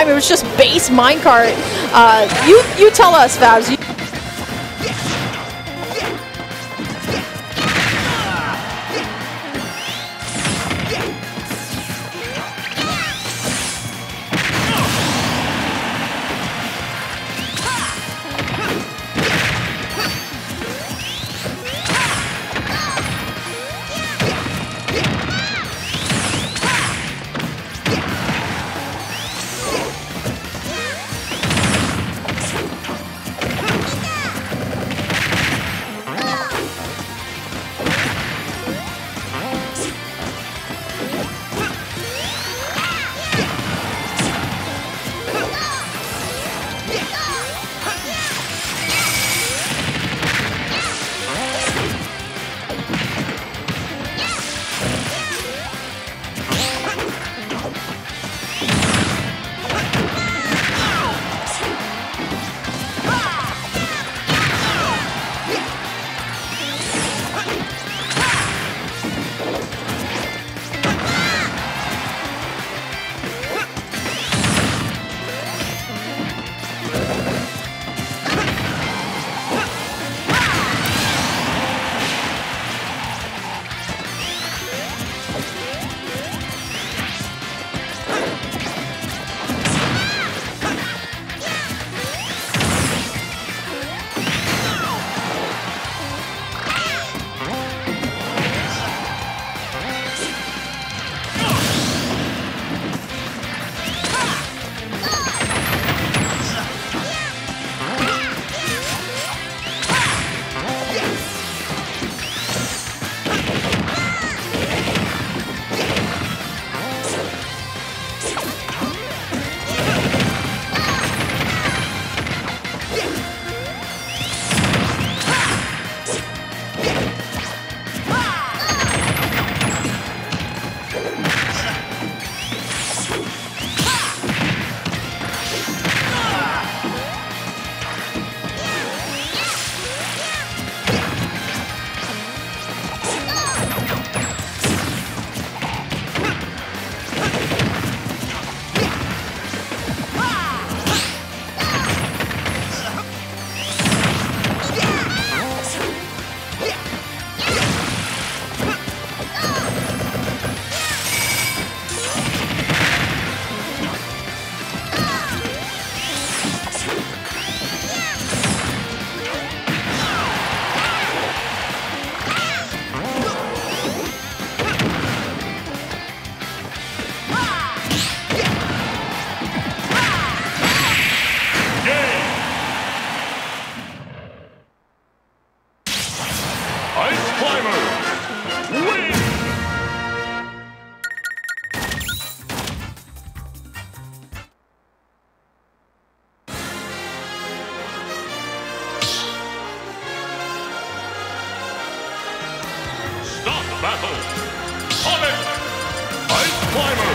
It was just base minecart. You tell us, Fabs. Battle, Sonic, Ice Climber.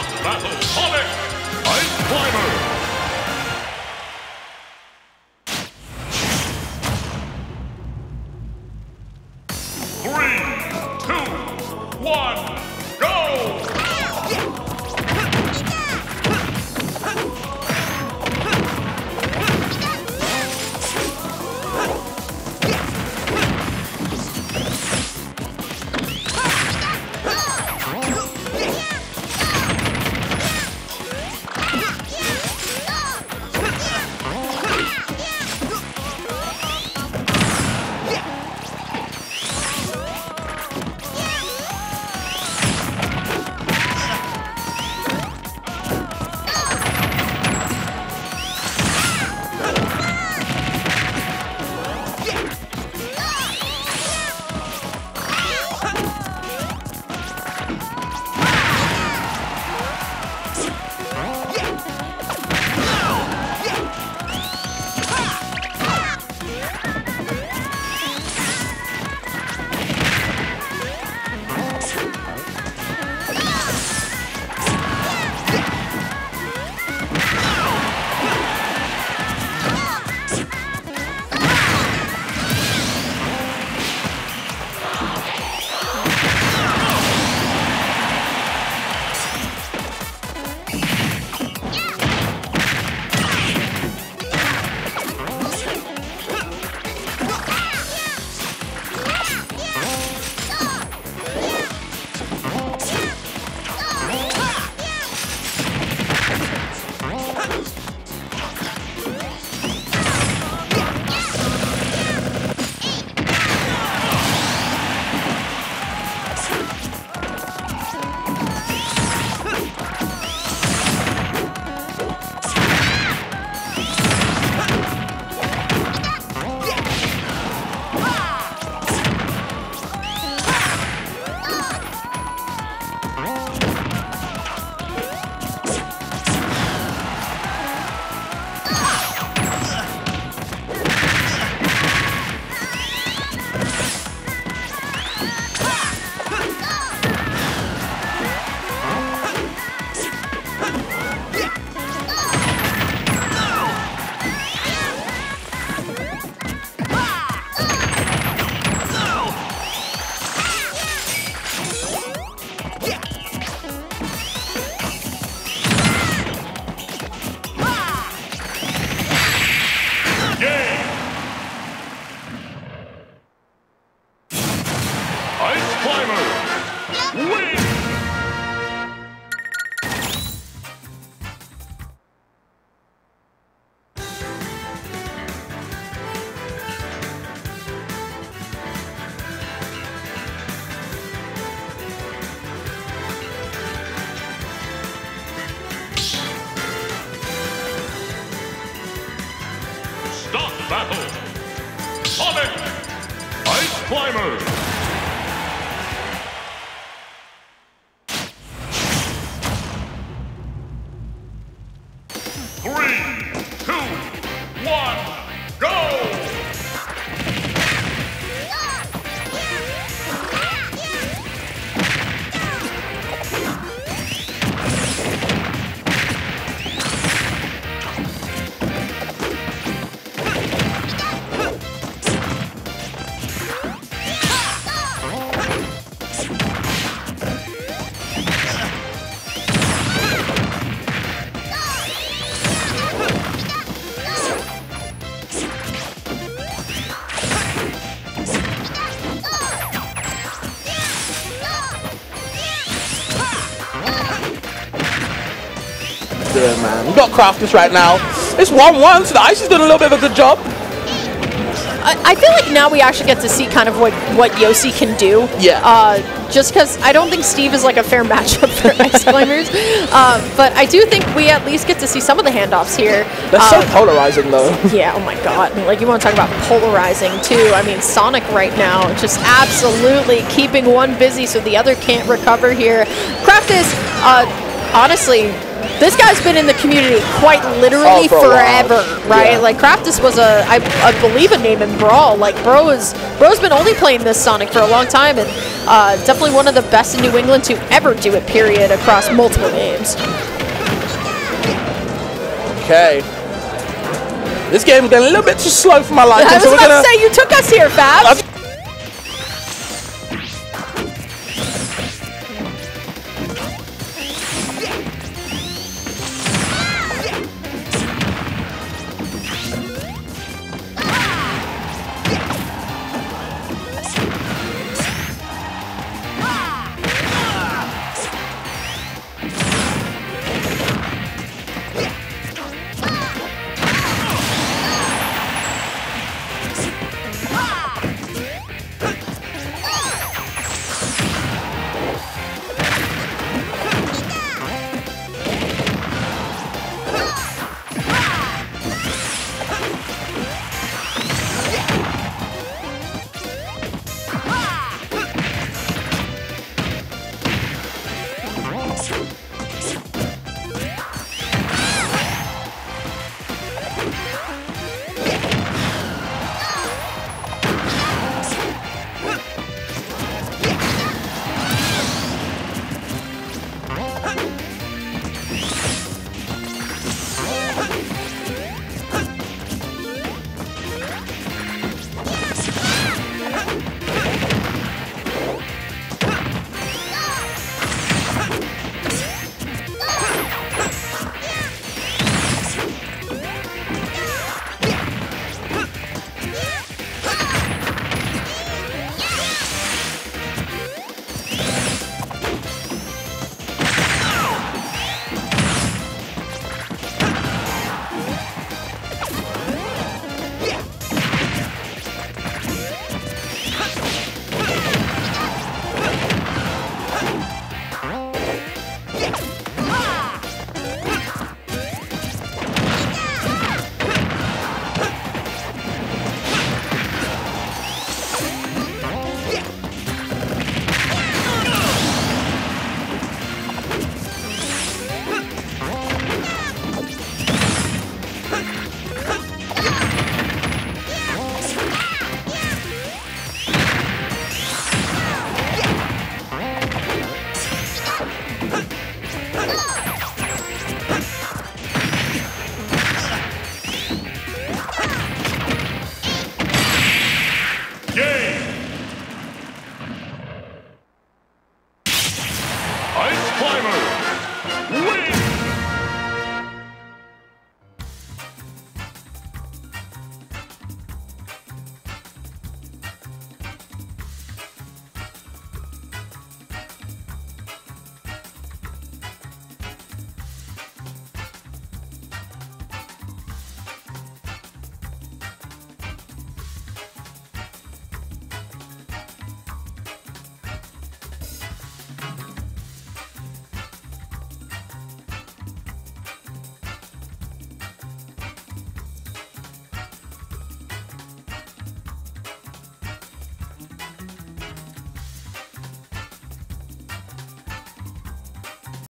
Last battle, Sonic, Ice Climber. Battle, Sonic, Ice Climber. Yeah, man, we got Craftis right now. It's 1-1, so the Ice has done a little bit of a good job. I feel like now we actually get to see kind of what Yosi can do. Yeah. Just because I don't think Steve is like a fair matchup for Ice Climbers, but I do think we at least get to see some of the handoffs here. They're so polarizing, though. Yeah. Oh my God. Like, you want to talk about polarizing too? I mean, Sonic right now just absolutely keeping one busy so the other can't recover here. Craftis. honestly, this guy's been in the community quite literally forever, right? Yeah. Like, Craftis was a, I believe, a name in Brawl. Like, bro's been only playing this Sonic for a long time, and definitely one of the best in New England to ever do it, period, across multiple games. Okay. This game got a little bit too slow for my liking. I was about to say, you took us here, Fab.